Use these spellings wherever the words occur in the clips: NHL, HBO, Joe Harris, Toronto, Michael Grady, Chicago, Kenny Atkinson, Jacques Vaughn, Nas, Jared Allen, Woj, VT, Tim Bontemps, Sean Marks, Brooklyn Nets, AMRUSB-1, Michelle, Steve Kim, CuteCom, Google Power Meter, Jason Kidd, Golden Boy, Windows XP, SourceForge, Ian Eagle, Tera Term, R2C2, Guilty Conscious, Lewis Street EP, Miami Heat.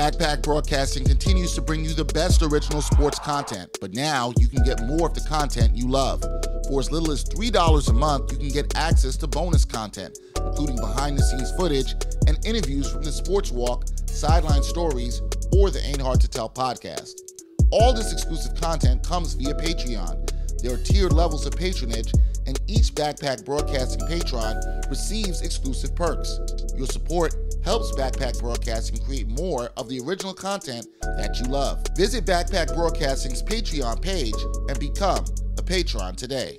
Backpack Broadcasting continues to bring you the best original sports content, but now you can get more of the content you love. For as little as $3 a month, you can get access to bonus content, including behind-the-scenes footage and interviews from the Sports Walk, Sideline Stories, or the Ain't Hard to Tell podcast. All this exclusive content comes via Patreon. There are tiered levels of patronage, and each Backpack Broadcasting patron receives exclusive perks. Your support helps Backpack Broadcasting create more of the original content that you love. Visit Backpack Broadcasting's Patreon page and become a patron today.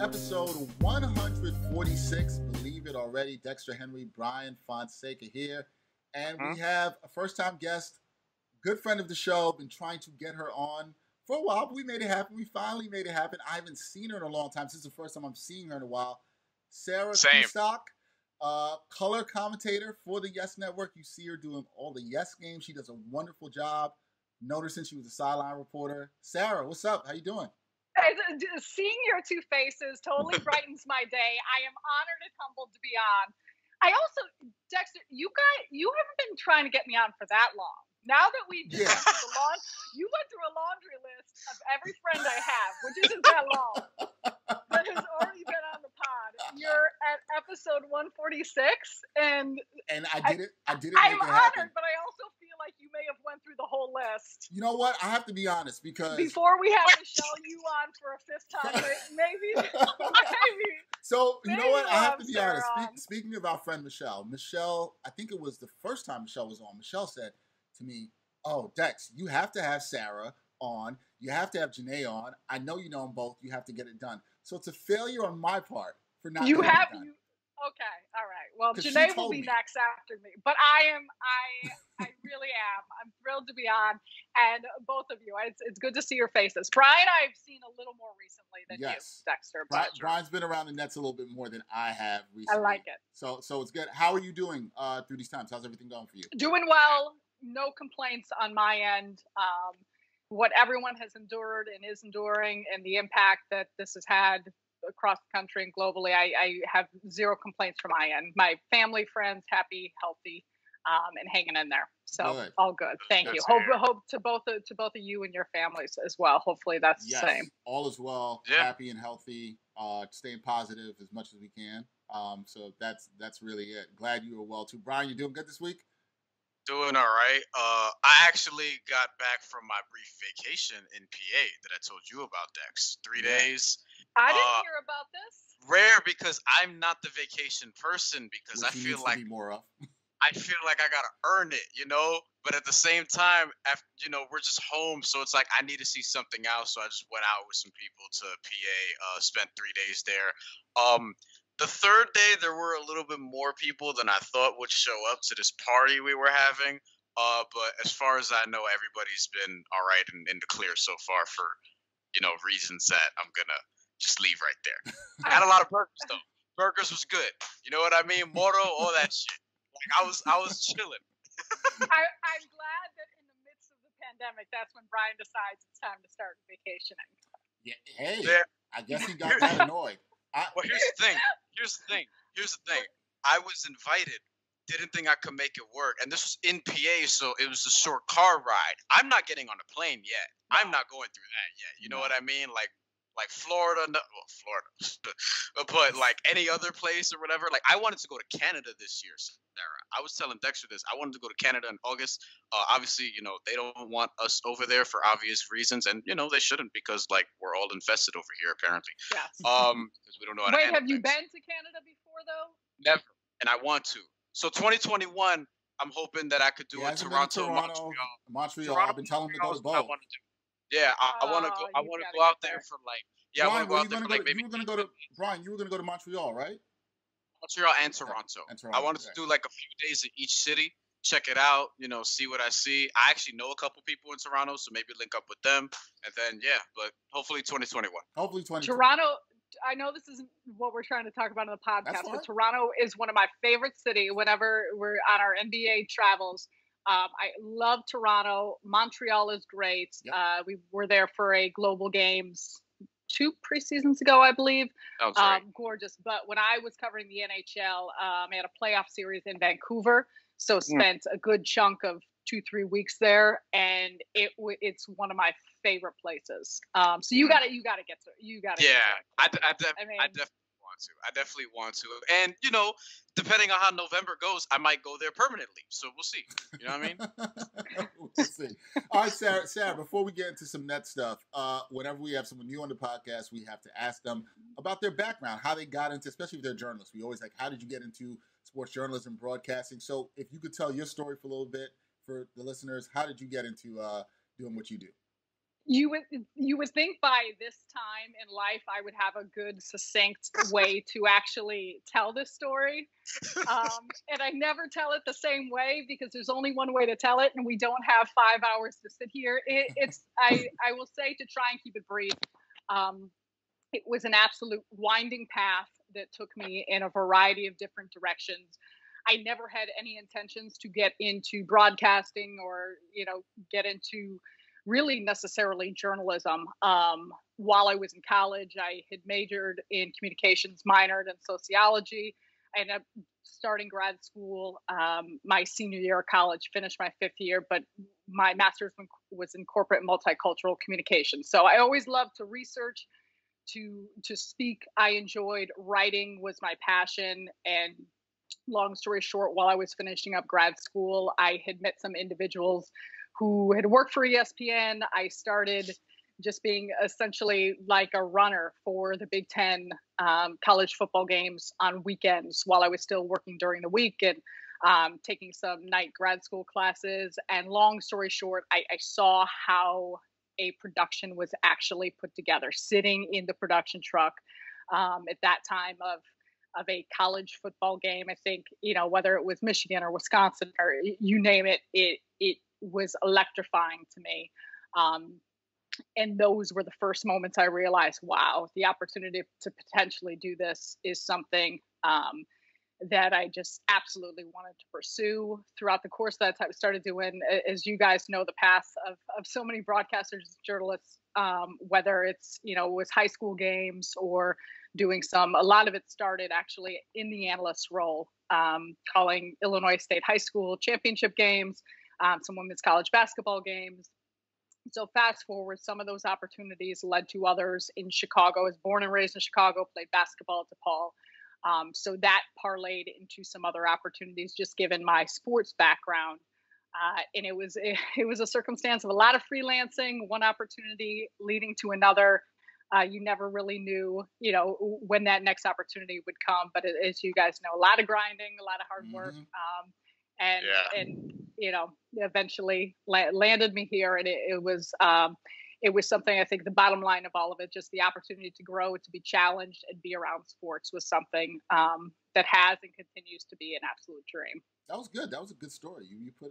Episode 146, believe it already. Dexter Henry, Brian Fonseca here. And we have a first-time guest, good friend of the show, been trying to get her on for a while, but we made it happen. We finally made it happen. I haven't seen her in a long time. This is the first time I'm seeing her in a while. Sarah Kustok, color commentator for the YES Network. You see her doing all the YES games. She does a wonderful job. Known her since she was a sideline reporter. Sarah, what's up? How you doing? Seeing your two faces totally brightens my day. I am honored and humbled to be on. I also, Dexter, you haven't been trying to get me on for that long. Now that we just went through you went through a laundry list of every friend I have, which isn't that long, that has already been on the pod. You're at episode 146, and I did it. I'm honored, but I also feel like you may have went through the whole list. You know what? I have to be honest, because before we have Michelle you on for a fifth time, maybe. So you know what? I have to be honest. Speaking of our friend Michelle, I think it was the first time Michelle was on. Michelle said to me, "Oh, Dex, you have to have Sarah on. You have to have Janae on. I know you know them both. You have to get it done." So it's a failure on my part for not. You have it done. Okay, all right. Well, Janae will be next after me, but I really am. I'm thrilled to be on, and both of you. It's good to see your faces. Brian, I've seen a little more recently than you, Dexter. Brian's been around the Nets a little bit more than I have recently. I like it. So it's good. How are you doing through these times? How's everything going for you? Doing well. No complaints on my end. What everyone has endured and is enduring and the impact that this has had across the country and globally, I have zero complaints from my end. My family, friends, happy, healthy, and hanging in there. So good. All good. Thank you. Hope to both of you and your families as well. Hopefully that's the same. All is well. Yeah. Happy and healthy. Staying positive as much as we can. So that's really it. Glad you were well too. Brian, you doing good this week? Doing all right. I actually got back from my brief vacation in PA that I told you about, Dex. 3 days. I didn't hear about this. Rare, because I'm not the vacation person, because I feel like I gotta earn it, you know. But at the same time, after, you know, we're just home, so it's like I need to see something else. So I just went out with some people to PA. Spent 3 days there. The third day, there were a little bit more people than I thought would show up to this party we were having. But as far as I know, everybody's been all right and in the clear so far for, you know, reasons that I'm going to just leave right there. I had a lot of burgers, though. Burgers was good. You know what I mean? Moro, all that shit. Like, I was chilling. I'm glad that in the midst of the pandemic, that's when Brian decides it's time to start vacationing. Yeah, hey, I guess he got that annoyed. Well, here's the thing. I was invited, didn't think I could make it work, and this was in PA, so it was a short car ride. I'm not getting on a plane yet. No. I'm not going through that yet. You know what I mean? Like Florida, but like any other place or whatever. Like, I wanted to go to Canada this year, Sarah. I was telling Dexter this. I wanted to go to Canada in August. Obviously, you know, they don't want us over there for obvious reasons, and you know they shouldn't, because like we're all infested over here apparently. Yes. Because we don't know how to handle things. Wait, have you been to Canada before though? Never, and I want to. So 2021, I'm hoping that I could do a Toronto, Montreal. I've been telling Montreal, them to go both. Yeah, I want to go. I want to go out there for like. Yeah, Brian, I want to go out there for like maybe. You were going to go to Brian. You were going to go to Montreal, right? Montreal and Toronto. Yeah, and Toronto. I wanted to do like a few days in each city, check it out, you know, see what I see. I actually know a couple people in Toronto, so maybe link up with them, and then but hopefully 2021. Toronto. I know this isn't what we're trying to talk about on the podcast, but Toronto is one of my favorite cities. Whenever we're on our NBA travels, I love Toronto. Montreal is great. Yep. We were there for a Global Games 2 preseasons ago, I believe. Oh, gorgeous. But when I was covering the NHL, I had a playoff series in Vancouver, so spent a good chunk of 2-3 weeks there, and it's one of my favorite places. So you gotta get to it. I definitely want to. And you know, depending on how November goes, I might go there permanently. So we'll see. You know what I mean? We'll see. All right, Sarah, before we get into some Net stuff, whenever we have someone new on the podcast, we have to ask them about their background, how they got into, especially if they're journalists. We always like, how did you get into sports journalism, broadcasting? So if you could tell your story for a little bit for the listeners, how did you get into doing what you do? You would think by this time in life I would have a good, succinct way to actually tell this story. And I never tell it the same way because there's only one way to tell it, and we don't have 5 hours to sit here. I will say, to try and keep it brief, it was an absolute winding path that took me in a variety of different directions. I never had any intentions to get into broadcasting or, you know, get into really necessarily journalism. While I was in college, I had majored in communications, minored in sociology. I ended up starting grad school my senior year of college, finished my 5th year, but my master's was in corporate multicultural communications. So I always loved to research, to speak. I enjoyed writing, was my passion. And long story short, while I was finishing up grad school, I had met some individuals who had worked for ESPN. I started just being essentially like a runner for the Big Ten college football games on weekends while I was still working during the week and taking some night grad school classes. And long story short, I saw how a production was actually put together, sitting in the production truck at that time of a college football game. I think, you know, whether it was Michigan or Wisconsin or you name it, it was electrifying to me. And those were the first moments I realized, wow, the opportunity to potentially do this is something that I just absolutely wanted to pursue. Throughout the course of that time, I started doing, as you guys know, the path of so many broadcasters, journalists, whether it's, you know, it was high school games or doing a lot of it started actually in the analyst role, calling Illinois State high school championship games, some women's college basketball games. So fast forward, some of those opportunities led to others in Chicago. I was born and raised in Chicago, played basketball at DePaul. So that parlayed into some other opportunities, just given my sports background. And it was a circumstance of a lot of freelancing, one opportunity leading to another. You never really knew, you know, when that next opportunity would come. But as you guys know, a lot of grinding, a lot of hard work, and you know, eventually landed me here. And it was something, I think the bottom line of all of it, just the opportunity to grow, to be challenged and be around sports was something that has and continues to be an absolute dream. That was good. That was a good story.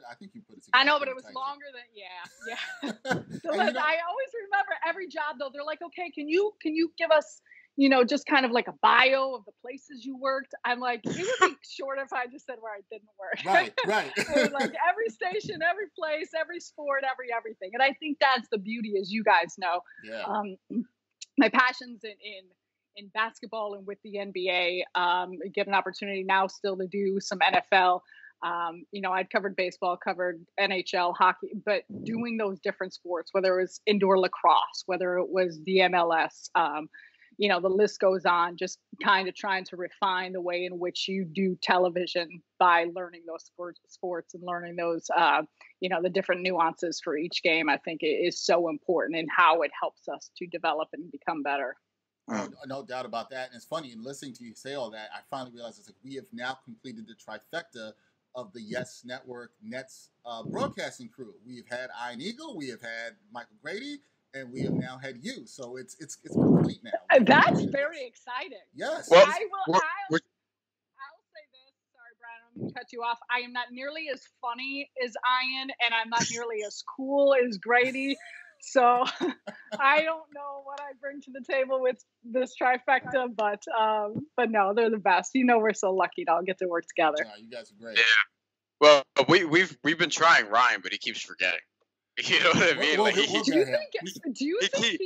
I think you put it together. I know, but it was longer than, yeah. So you know, I always remember every job though, they're like, okay, can you give us, you know, just kind of like a bio of the places you worked. I'm like, it would be shorter if I just said where I didn't work. Right. It was like every station, every place, every sport, everything. And I think that's the beauty, as you guys know. Yeah. My passions in basketball and with the NBA, get an opportunity now still to do some NFL. You know, I'd covered baseball, covered NHL, hockey, but doing those different sports, whether it was indoor lacrosse, whether it was the MLS, you know, the list goes on, just kind of trying to refine the way in which you do television by learning those sports and learning those, you know, the different nuances for each game, I think is so important in how it helps us to develop and become better. No doubt about that. And it's funny, in listening to you say all that, I finally realized it's like we have now completed the trifecta of the YES Network Nets broadcasting crew. We've had Iron Eagle, we have had Michael Grady, and we have now had you. So it's complete now. That's very exciting. Yes. Well, I'll say this. Sorry, Brian, I'm going to cut you off. I am not nearly as funny as Ian, and I'm not nearly as cool as Grady. So I don't know what I bring to the table with this trifecta, but no, they're the best. You know, we're so lucky to all get to work together. No, you guys are great. Yeah. Well, we've been trying Ryan, but he keeps forgetting. You know what I mean? Well, like, do you think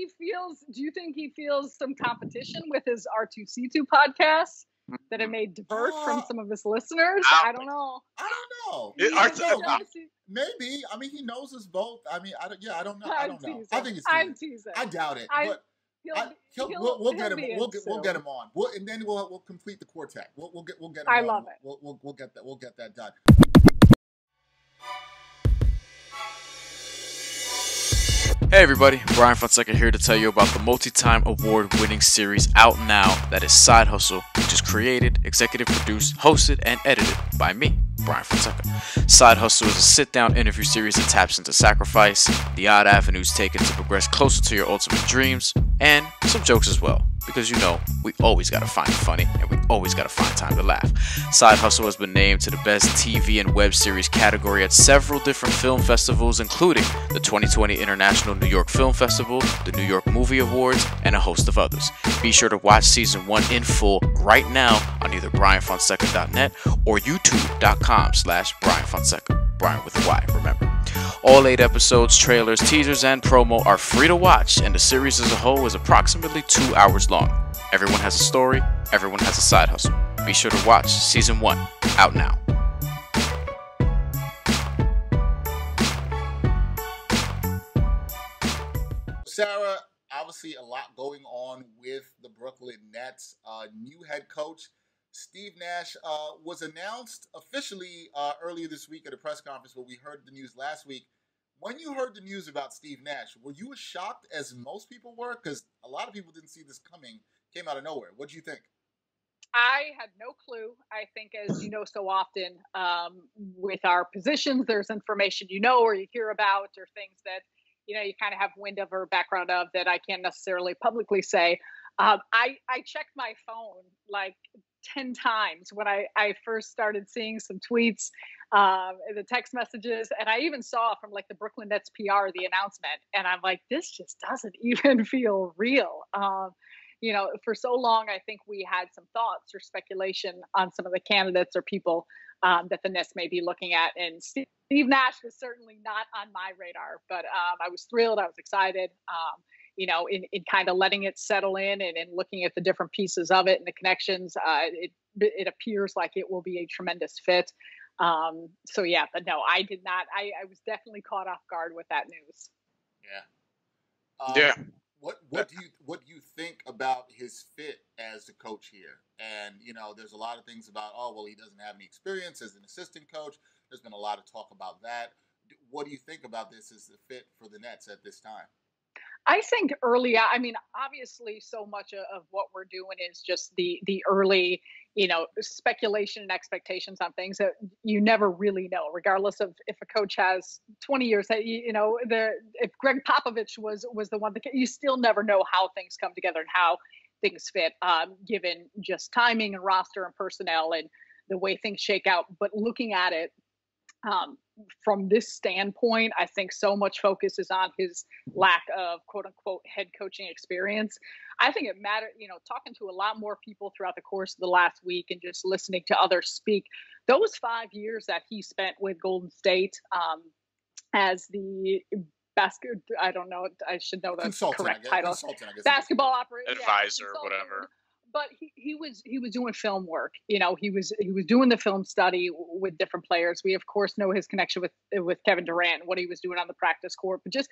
he feels some competition with his R2C2 podcast that it may divert from some of his listeners? I don't know. I don't know. Maybe. I mean, he knows us both. I mean, I don't know. I think it's teasing. I doubt it. We'll get him on. And then we'll complete the quartet. We'll get him on. I love it. We'll get that done. Hey everybody, Brian Fonseca here to tell you about the multi-time award-winning series out now that is Side Hustle, which is created, executive produced, hosted, and edited by me, Brian Fonseca. Side Hustle is a sit-down interview series that taps into sacrifice, the odd avenues taken to progress closer to your ultimate dreams, and some jokes as well. Because you know, we always gotta find it funny, and we always gotta find time to laugh. Side Hustle has been named to the best TV and web series category at several different film festivals, including the 2020 International New York Film Festival, the New York Movie Awards, and a host of others. Be sure to watch season 1 in full right now on either brianfonseca.net or youtube.com/brianfonseca, Brian with a Y, remember. All 8 episodes, trailers, teasers, and promo are free to watch, and the series as a whole is approximately 2 hours long. Everyone has a story, everyone has a side hustle. Be sure to watch Season 1, out now. Sarah, obviously a lot going on with the Brooklyn Nets. New head coach Steve Nash was announced officially earlier this week at a press conference, but we heard the news last week. When you heard the news about Steve Nash, were you as shocked as most people were? Because a lot of people didn't see this coming, came out of nowhere. What do you think? I had no clue. I think, as you know, so often with our positions, there's information you know or you hear about or things that, you know, you kind of have wind of or background of that I can't necessarily publicly say. I checked my phone like 10 times when I first started seeing some tweets, the text messages, and I even saw from like the Brooklyn Nets PR the announcement, and I'm like, this just doesn't even feel real. You know, for so long, I think we had some thoughts or speculation on some of the candidates or people that the Nets may be looking at, and Steve Nash was certainly not on my radar, but I was thrilled, I was excited. You know, in kind of letting it settle in and looking at the different pieces of it and the connections, it appears like it will be a tremendous fit. So, yeah, but no, I did not. I was definitely caught off guard with that news. Yeah. What do you think about his fit as the coach here? And, you know, there's a lot of things about, oh, well, he doesn't have any experience as an assistant coach. There's been a lot of talk about that. What do you think about this as the fit for the Nets at this time? I think early, I mean, obviously so much of what we're doing is just the early, you know, speculation and expectations on things that you never really know, regardless of if a coach has 20 years, you know, if Greg Popovich was the one, you still never know how things come together and how things fit, given just timing and roster and personnel and the way things shake out. But looking at it, from this standpoint, I think so much focus is on his lack of quote unquote head coaching experience. I think it mattered, you know, talking to a lot more people throughout the course of the last week and just listening to others speak, those 5 years that he spent with Golden State as the basketball, I don't know, I should know the consultant, correct title, basketball operator, advisor, yeah, whatever. But he was doing film work, you know. He was doing the film study with different players. We of course know his connection with Kevin Durant, what he was doing on the practice court. But just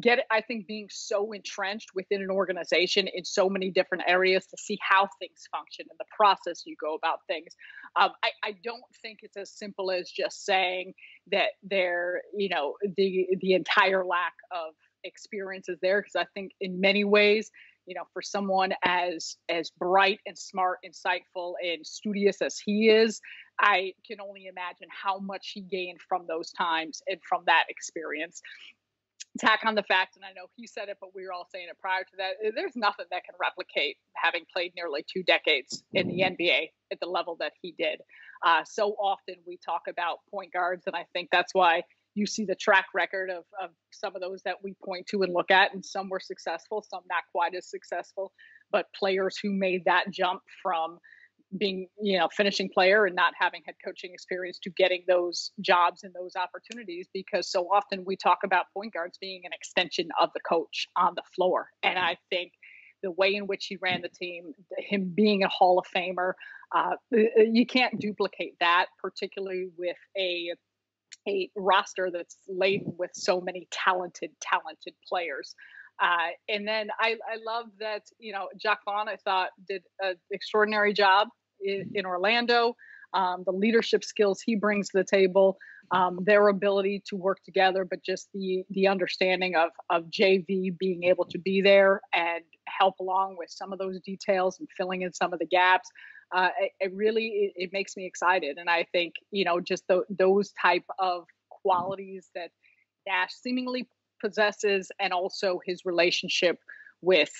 get it, I think being so entrenched within an organization in so many different areas to see how things function and the process you go about things. I don't think it's as simple as just saying that there, you know, the entire lack of experience is there, because I think in many ways, you know, for someone as bright and smart, insightful and studious as he is, I can only imagine how much he gained from those times and from that experience. Tack on the fact, and I know he said it, but we were all saying it prior to that, there's nothing that can replicate having played nearly 2 decades in the NBA at the level that he did. So often we talk about point guards, and I think that's why you see the track record of some of those that we point to and look at, and some were successful, some not quite as successful, but players who made that jump from being, you know, finishing player and not having head coaching experience to getting those jobs and those opportunities, because so often we talk about point guards being an extension of the coach on the floor. And I think the way in which he ran the team, him being a Hall of Famer, you can't duplicate that, particularly with a roster that's laden with so many talented players. And then I love that, you know, Jacques Vaughn, I thought, did an extraordinary job in Orlando. The leadership skills he brings to the table, their ability to work together, but just the understanding of JV being able to be there and help along with some of those details and filling in some of the gaps. It really makes me excited. And I think, you know, just those type of qualities that Nash seemingly possesses, and also his relationship with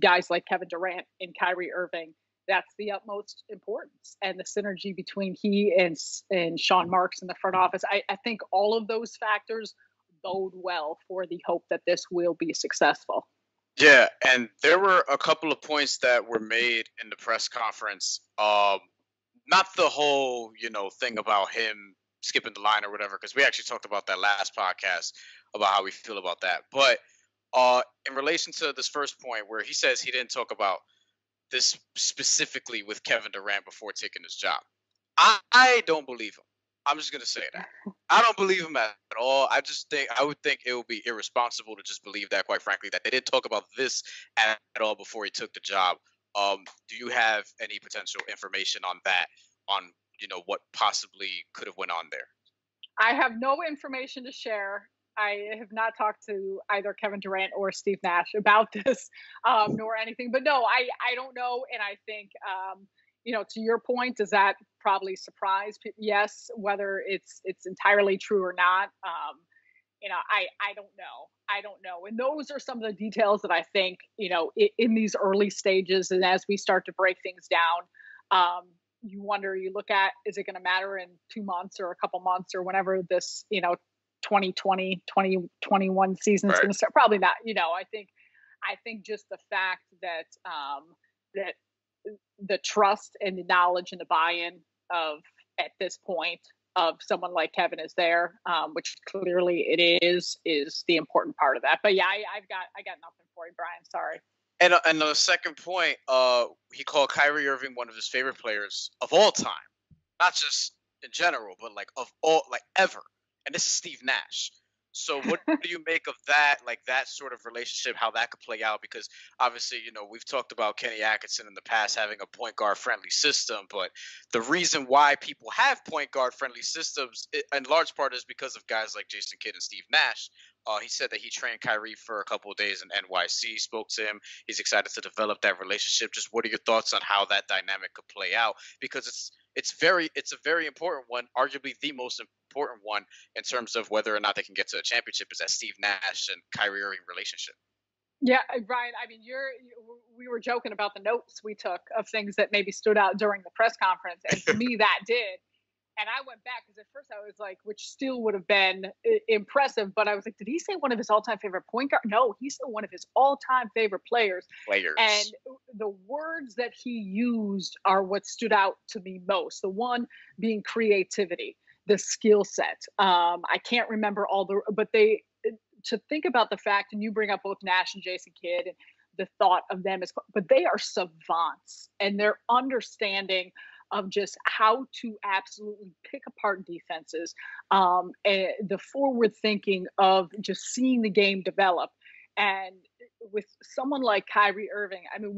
guys like Kevin Durant and Kyrie Irving, that's the utmost importance. And the synergy between he and Sean Marks in the front office, I think all of those factors bode well for the hope that this will be successful. Yeah, and there were a couple of points that were made in the press conference. Not the whole, you know, thing about him skipping the line or whatever, because we actually talked about that last podcast about how we feel about that. But in relation to this first point where he says he didn't talk about this specifically with Kevin Durant before taking his job, I don't believe him. I'm just going to say that. I don't believe him at all. I would think it would be irresponsible to just believe that, quite frankly, that they didn't talk about this at all before he took the job. Do you have any potential information on that, on, you know, what possibly could have went on there? I have no information to share. I have not talked to either Kevin Durant or Steve Nash about this, nor anything. But no, I don't know. And I think, you know, to your point, does that probably surprise? Yes, whether it's entirely true or not, you know, I don't know. And those are some of the details that I think, you know, in these early stages, and as we start to break things down, you wonder, you look at, is it going to matter in 2 months or a couple months or whenever this, you know, 2020, 2021 season is going to start? Probably not. You know, I think just the fact that that the trust and the knowledge and the buy-in of, at this point, of someone like Kevin is there, which clearly it is the important part of that. But yeah, I got nothing for you, Brian. Sorry. And the second point, he called Kyrie Irving one of his favorite players of all time, not just in general, but like of all, like ever. And this is Steve Nash. So what do you make of that, like that sort of relationship, how that could play out? Because obviously, you know, we've talked about Kenny Atkinson in the past having a point guard friendly system, but the reason why people have point guard friendly systems in large part is because of guys like Jason Kidd and Steve Nash. He said that he trained Kyrie for a couple of days in NYC, spoke to him. He's excited to develop that relationship. Just what are your thoughts on how that dynamic could play out? Because it's a very important one, arguably the most important one in terms of whether or not they can get to a championship, is that Steve Nash and Kyrie Irving relationship. Yeah, Brian, I mean, we were joking about the notes we took of things that maybe stood out during the press conference. And to me, that did. And I went back because at first I was like, which still would have been impressive. But I was like, did he say one of his all-time favorite point guard? No, he said one of his all-time favorite players. And the words that he used are what stood out to me most. The one being creativity, the skill set. I can't remember but to think about the fact, and you bring up both Nash and Jason Kidd, and the thought of them but they are savants, and their understanding of just how to absolutely pick apart defenses, and the forward thinking of just seeing the game develop. And with someone like Kyrie Irving, I mean,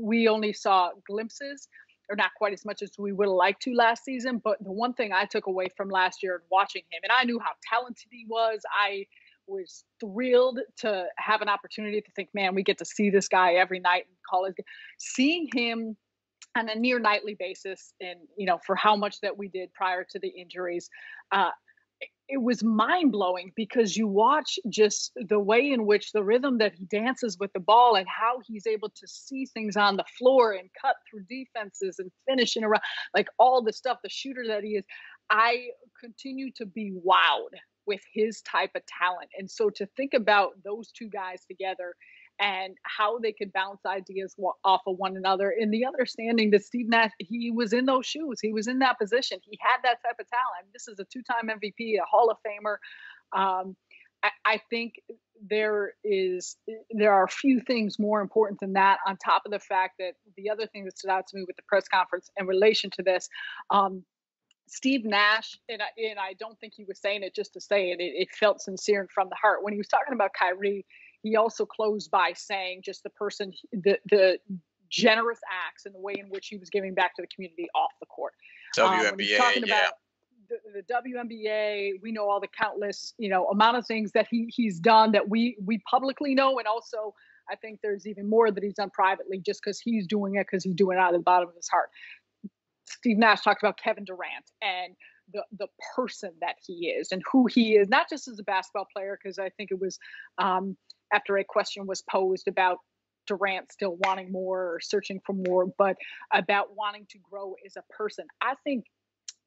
we only saw glimpses, or not quite as much as we would have liked to last season, but the one thing I took away from last year and watching him, and I knew how talented he was, I was thrilled to have an opportunity to think, man, we get to see this guy every night in college. Seeing him on a near nightly basis, and, you know, for how much that we did prior to the injuries, it was mind blowing, because you watch just the way in which the rhythm that he dances with the ball and how he's able to see things on the floor and cut through defenses and finish in around, like all the stuff, the shooter that he is. I continue to be wowed with his type of talent. And so to think about those two guys together and how they could bounce ideas off of one another, and the understanding that Steve Nash, he was in those shoes. He was in that position. He had that type of talent. This is a two-time MVP, a Hall of Famer. I think there are few things more important than that, on top of the fact that the other thing that stood out to me with the press conference in relation to this, Steve Nash, and I don't think he was saying it just to say it. It felt sincere and from the heart. When he was talking about Kyrie, he also closed by saying just the person, the generous acts and the way in which he was giving back to the community off the court. WNBA, the WNBA, we know all the countless, amount of things that he's done that we publicly know. And also, I think there's even more that he's done privately, just because he's doing it, because he's doing it out of the bottom of his heart. Steve Nash talked about Kevin Durant and the person that he is and who he is, not just as a basketball player, because I think it was after a question was posed about Durant still wanting more or searching for more, but about wanting to grow as a person. I think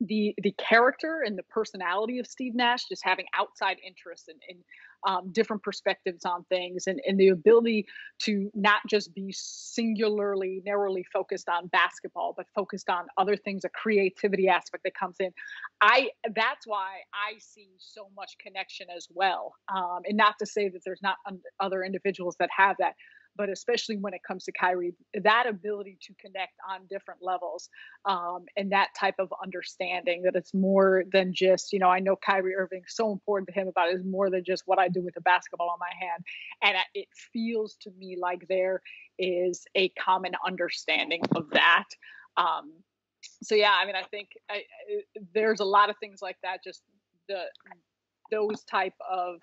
the character and the personality of Steve Nash, just having outside interests and different perspectives on things, and the ability to not just be singularly, narrowly focused on basketball, but focused on other things, a creativity aspect that comes in. That's why I see so much connection as well. And not to say that there's not other individuals that have that, but especially when it comes to Kyrie, that ability to connect on different levels, and that type of understanding that it's more than just, I know Kyrie Irving, so important to him about it, is more than just what I do with the basketball on my hand. And it feels to me like there is a common understanding of that. So, yeah, I mean, I think there's a lot of things like that, just those type of,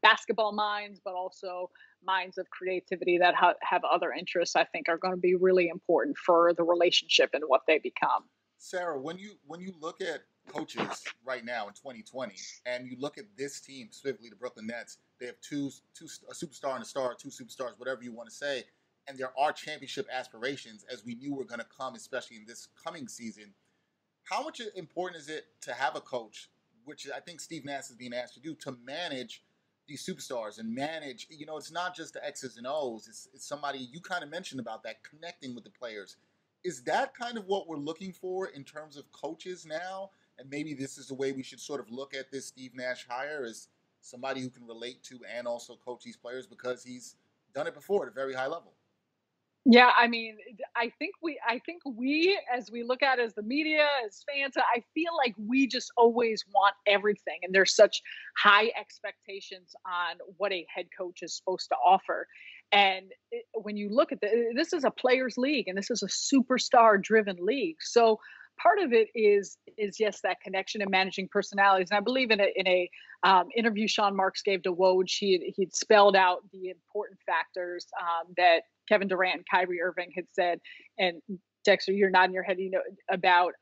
basketball minds, but also minds of creativity that have other interests, I think are going to be really important for the relationship and what they become. Sarah, when you look at coaches right now in 2020, and you look at this team, specifically the Brooklyn Nets, they have a superstar and a star, two superstars, whatever you want to say, and there are championship aspirations, as we knew were going to come, especially in this coming season. How much important is it to have a coach, which I think Steve Nash is being asked to do, to manage these superstars and manage, it's not just the X's and O's, it's somebody you kind of mentioned about that, connecting with the players. Is that kind of what we're looking for in terms of coaches now? And maybe this is the way we should sort of look at this Steve Nash hire, as somebody who can relate to and also coach these players, because he's done it before at a very high level. Yeah, I mean, I think we, as we look at it as the media, as fans, I feel like we just always want everything. And there's such high expectations on what a head coach is supposed to offer. And when you look at this is a players' league, and this is a superstar-driven league. So part of it is yes, that connection and managing personalities. And I believe in a interview Sean Marks gave to Woj, he'd spelled out the important factors that Kevin Durant and Kyrie Irving had said, and Dexter, you're nodding your head, about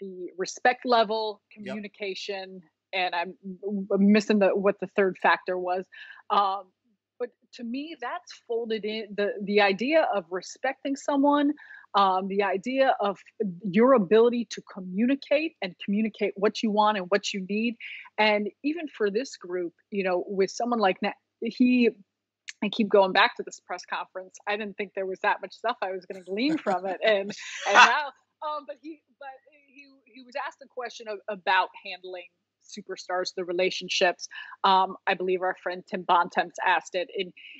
the respect level, communication, yep. And I'm missing what the third factor was. But to me, that's folded in the idea of respecting someone, the idea of your ability to communicate what you want and what you need. And even for this group, with someone like that, I keep going back to this press conference. I didn't think there was that much stuff I was going to glean from it, and now, but he was asked a question about handling superstars, the relationships. I believe our friend Tim Bontemps asked it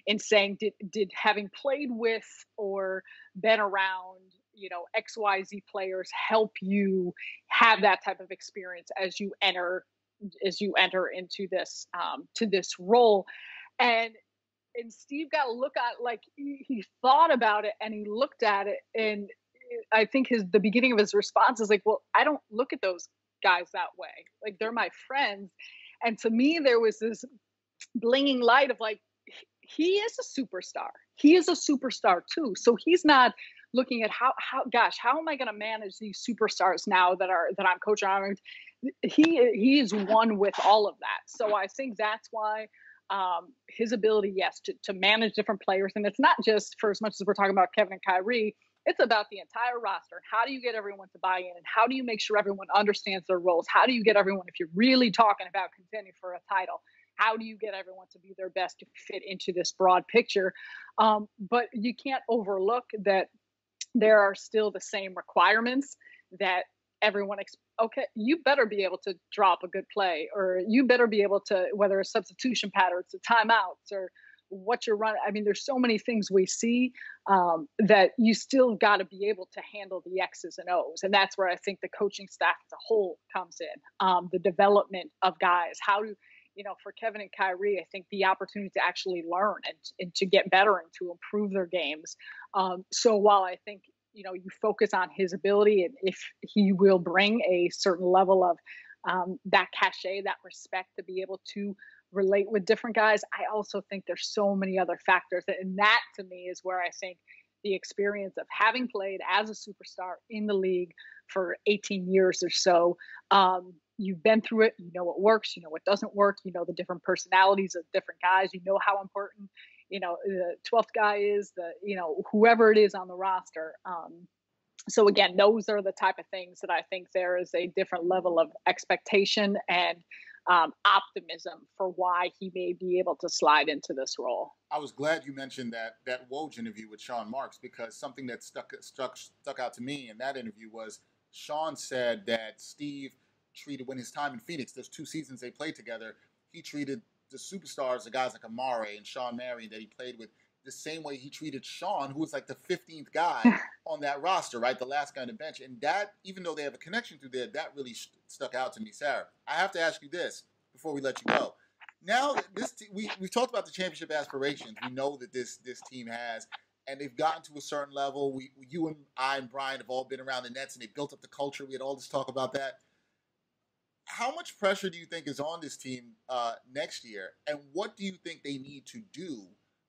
in saying, did having played with or been around, XYZ players help you have that type of experience as you enter into this to this role, and Steve got a look at, like, he thought about it and he looked at it. And I think the beginning of his response is like, well, I don't look at those guys that way. Like, they're my friends. And to me, there was this blinging light of like, he is a superstar. He is a superstar too. So he's not looking at how am I going to manage these superstars now that I'm coaching? He is one with all of that. So I think that's why, his ability, yes, to manage different players. And it's not just, for as much as we're talking about Kevin and Kyrie, It's about the entire roster. And how do you get everyone to buy in? And how do you make sure everyone understands their roles? How do you get everyone, if you're really talking about contending for a title, how do you get everyone to be their best to fit into this broad picture? But you can't overlook that there are still the same requirements that everyone okay, you better be able to drop a good play, or you better be able to, whether it's substitution patterns, or timeouts, or what you're running. I mean, there's so many things we see that you still got to be able to handle the X's and O's. And that's where I think the coaching staff as a whole comes in, the development of guys. How do, for Kevin and Kyrie, I think the opportunity to actually learn and to get better and to improve their games. So while I think, you focus on his ability, and if he will bring a certain level of that cachet, that respect to be able to relate with different guys, I also think there's so many other factors. And that, to me, is where I think the experience of having played as a superstar in the league for 18 years or so, you've been through it, you know what works, you know what doesn't work, you know the different personalities of different guys, you know how important, the 12th guy is, whoever it is on the roster. So again, those are the type of things that I think there is a different level of expectation and optimism for why he may be able to slide into this role. I was glad you mentioned that Woj interview with Sean Marks, because something that stuck out to me in that interview was Sean said that Steve treated, when his time in Phoenix, those two seasons they played together, he treated the superstars, the guys like Amare and Sean Marion that he played with, the same way he treated Sean, who was like the 15th guy on that roster, right? The last guy on the bench. And that, even though they have a connection through there, that really stuck out to me. Sarah, I have to ask you this before we let you go. Now, we've talked about the championship aspirations. We know that this team has, and they've gotten to a certain level. You and I and Brian have all been around the Nets, and they've built up the culture. We had all this talk about that. How much pressure do you think is on this team next year? And what do you think they need to do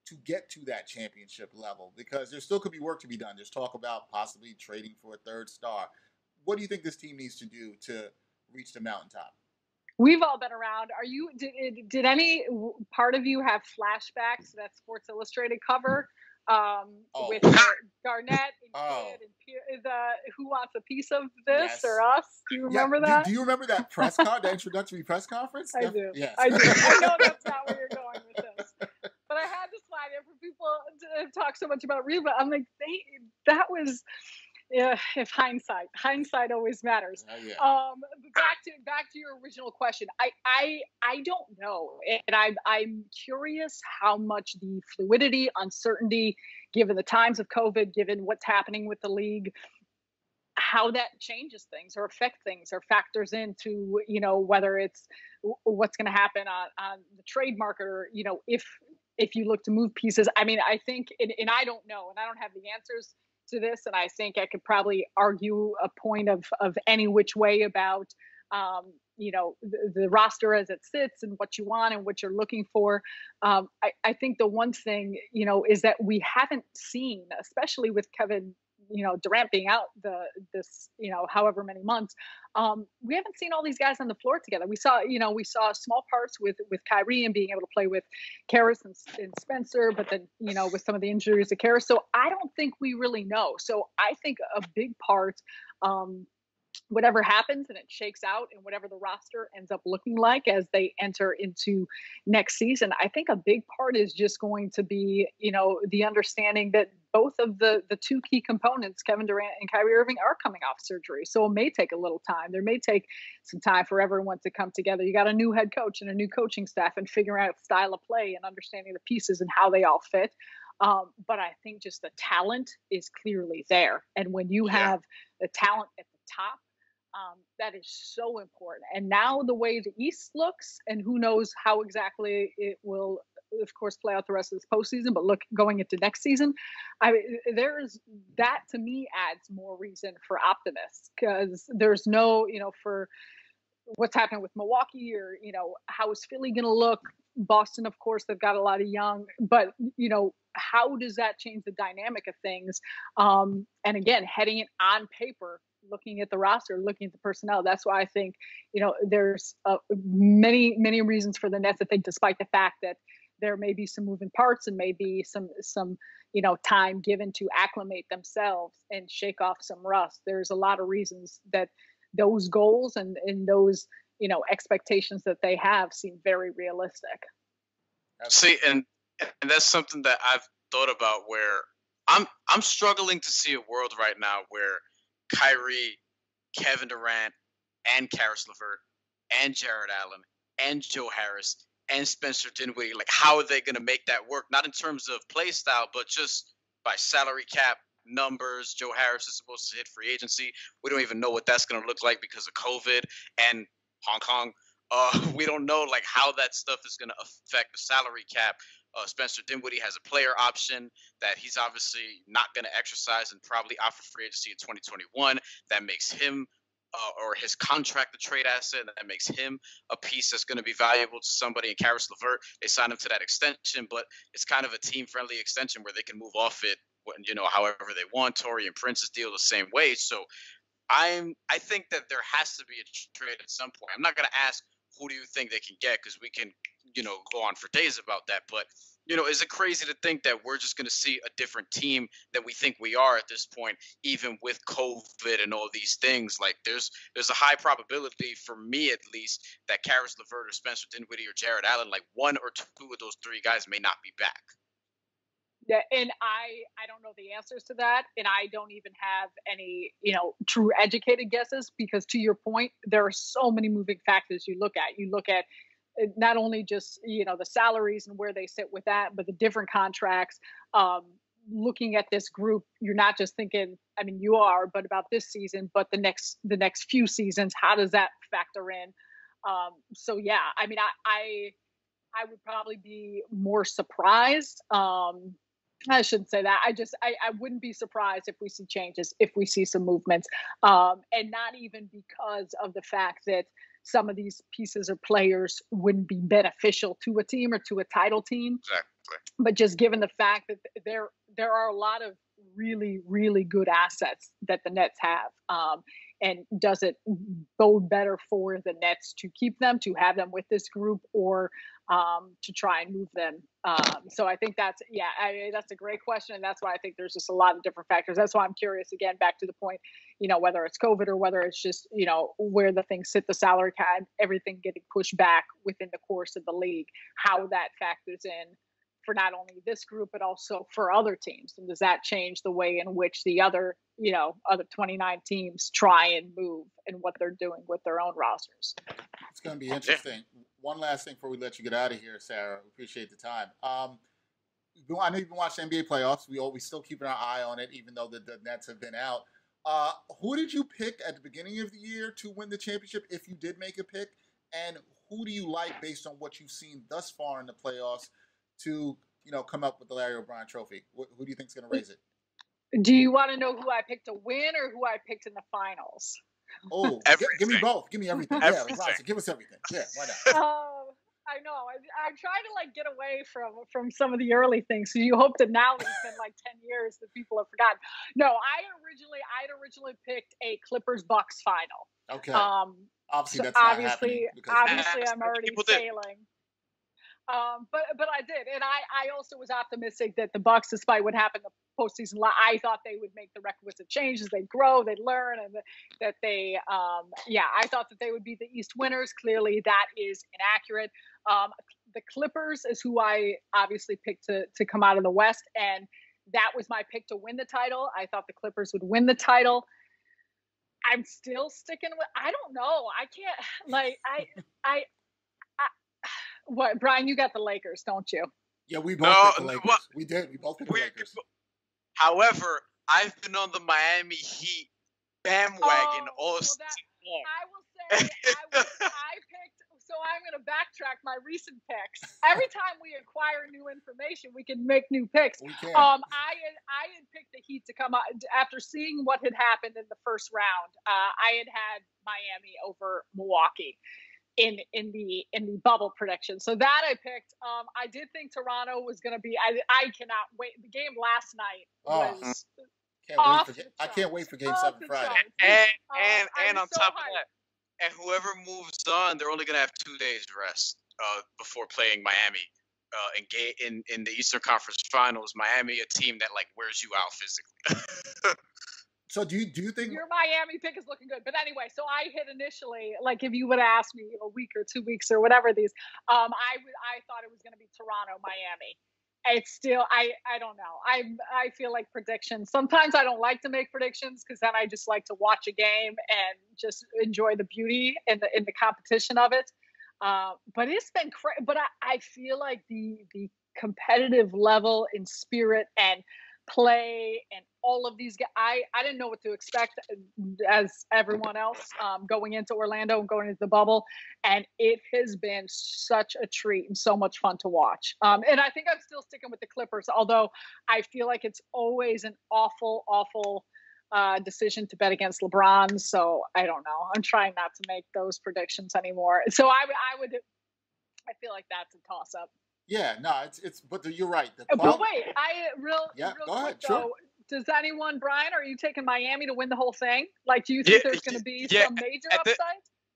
to get to that championship level? Because there still could be work to be done. There's talk about possibly trading for a third star. What do you think this team needs to do to reach the mountaintop? We've all been around. Did any part of you have flashbacks to that Sports Illustrated cover? With Garnett and Kidd and Who Wants a Piece of This, yes, or Us? Do you remember that? Do you remember that press card, that introductory press conference? I do. Yes. I do. I know that's not where you're going with this. But I had to slide in for people to talk so much about Reba. I'm like, that was... Yeah, if hindsight always matters. Back to your original question, I don't know, and I'm curious how much the fluidity, uncertainty, given the times of COVID, given what's happening with the league, how that changes things or affects things or factors into whether it's what's going to happen on the trade market, or if you look to move pieces. I mean, I think, and I don't know, and I don't have the answers to this, and I think I could probably argue a point of any which way about the roster as it sits and what you want and what you're looking for. I think the one thing is that we haven't seen, especially with Kevin Durant being out however many months, we haven't seen all these guys on the floor together. We saw, small parts with Kyrie and being able to play with Caris and Spencer, but then, with some of the injuries to Caris. So I don't think we really know. So I think a big part, whatever happens and it shakes out and whatever the roster ends up looking like as they enter into next season, I think a big part is just going to be, the understanding that both of the two key components, Kevin Durant and Kyrie Irving, are coming off surgery. So it may take a little time. There may take some time for everyone to come together. You got a new head coach and a new coaching staff, and figuring out style of play and understanding the pieces and how they all fit. But I think just the talent is clearly there. And when you have the talent at the top, that is so important. And now the way the East looks, and who knows how exactly it will, of course, play out the rest of this postseason, but look, going into next season, there's that, to me, adds more reason for optimists, because there's no, for what's happening with Milwaukee, or, how is Philly going to look? Boston, of course, they've got a lot of young, but, how does that change the dynamic of things? And again, heading it on paper, looking at the roster, looking at the personnel. That's why I think, there's many, many reasons for the Nets, I think, despite the fact that there may be some moving parts and maybe some time given to acclimate themselves and shake off some rust. There's a lot of reasons that those goals and those expectations that they have seem very realistic. See, and that's something that I've thought about, where I'm struggling to see a world right now where Kyrie, Kevin Durant, and Caris LeVert, and Jared Allen, and Joe Harris, and Spencer Dinwiddie, like, how are they going to make that work? Not in terms of play style, but just by salary cap numbers. Joe Harris is supposed to hit free agency. We don't even know what that's going to look like because of COVID and Hong Kong. We don't know, like, how that stuff is going to affect the salary cap. Spencer Dinwiddie has a player option that he's obviously not going to exercise and probably offer free agency in 2021. That makes him or his contract, the trade asset, that makes him a piece that's going to be valuable to somebody. And Caris LeVert, they signed him to that extension, but it's kind of a team-friendly extension where they can move off it when, however they want. Torrey and Prince's deal the same way. So I think that there has to be a trade at some point. I'm not going to ask who do you think they can get, because we can go on for days about that. But, is it crazy to think that we're just going to see a different team that we think we are at this point, even with COVID and all these things? Like, there's a high probability, for me at least, that Caris LeVert or Spencer Dinwiddie or Jared Allen, like one or two of those three guys may not be back. Yeah, and I don't know the answers to that, and I don't even have any, true educated guesses, because to your point, there are so many moving factors you look at. You look at not only just, the salaries and where they sit with that, but the different contracts. Looking at this group, you're not just thinking, I mean, you are, but about this season, but the next few seasons, how does that factor in? So yeah, I mean, I would probably be more surprised. I shouldn't say that. I wouldn't be surprised if we see changes, if we see some movements, and not even because of the fact that some of these pieces or players wouldn't be beneficial to a team or to a title team. Exactly. But just given the fact that there are a lot of really, really good assets that the Nets have, and does it bode better for the Nets to keep them, to have them with this group, or to try and move them? So I think that's a great question. And that's why I think there's just a lot of different factors. That's why I'm curious, again, back to the point, whether it's COVID or whether it's just, where the things sit, the salary cap, everything getting pushed back within the course of the league, how that factors in for not only this group, but also for other teams. And does that change the way in which the other 29 teams try and move and what they're doing with their own rosters? It's going to be interesting. Yeah. One last thing before we let you get out of here, Sarah. We appreciate the time. I know you've been watching NBA playoffs. We still keeping our eye on it, even though the Nets have been out. Who did you pick at the beginning of the year to win the championship, if you did make a pick? And who do you like based on what you've seen thus far in the playoffs to come up with the Larry O'Brien Trophy? Who do you think is going to raise it? Do you want to know who I picked to win or who I picked in the finals? Oh, give me both. Give me everything. Everything. Yeah, give us everything. Yeah, why not? I know. I try to get away from some of the early things. So you hope that now that it's been 10 years that people have forgotten. No, I'd originally picked a Clippers-Bucks final. Okay. Obviously, so that's not happening. Obviously, I'm already failing. But I did, and I also was optimistic that the Bucks, despite what happened the postseason, I thought they would make the requisite changes. They'd grow, they'd learn, and that they, I thought that they would be the East winners. Clearly, that is inaccurate. The Clippers is who I obviously picked to come out of the West, and that was my pick to win the title. I thought the Clippers would win the title. I'm still sticking with. I don't know. I can't What, Brian, you got the Lakers, don't you? Yeah, we both picked the Lakers. Well, we did. We both picked the Lakers. However, I've been on the Miami Heat bandwagon all season long. I will say so I'm going to backtrack my recent picks. Every time we acquire new information, we can make new picks. We can. I had picked the Heat to come out after seeing what had happened in the first round. I had Miami over Milwaukee in the bubble prediction. So that I picked. I did think Toronto was going to be, I cannot wait. The game last night was I can't wait for game 7 Friday. And on top of that, and whoever moves on, they're only going to have 2 days rest before playing Miami in the Eastern Conference Finals, Miami, a team that like wears you out physically. So do you think your Miami pick is looking good? But anyway, so I hit initially, like if you would have asked me a week or 2 weeks or whatever these, I thought it was going to be Toronto, Miami. It's still, I don't know. I feel like predictions. Sometimes I don't like to make predictions because then I just like to watch a game and just enjoy the beauty and the competition of it. But it's been crazy. But I feel like the competitive level in spirit and play and all of these guys, I didn't know what to expect as everyone else going into Orlando and going into the bubble, and it has been such a treat and so much fun to watch, and I think I'm still sticking with the Clippers, although I feel like it's always an awful decision to bet against LeBron, so I don't know, I'm trying not to make those predictions anymore, so I feel like that's a toss-up. Yeah, no, it's. But you're right. But wait, real quick, though, sure. Does anyone, Brian, are you taking Miami to win the whole thing? Like, do you think there's going to be some major upside?